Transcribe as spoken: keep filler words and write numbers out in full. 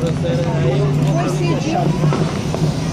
Proceder a ello.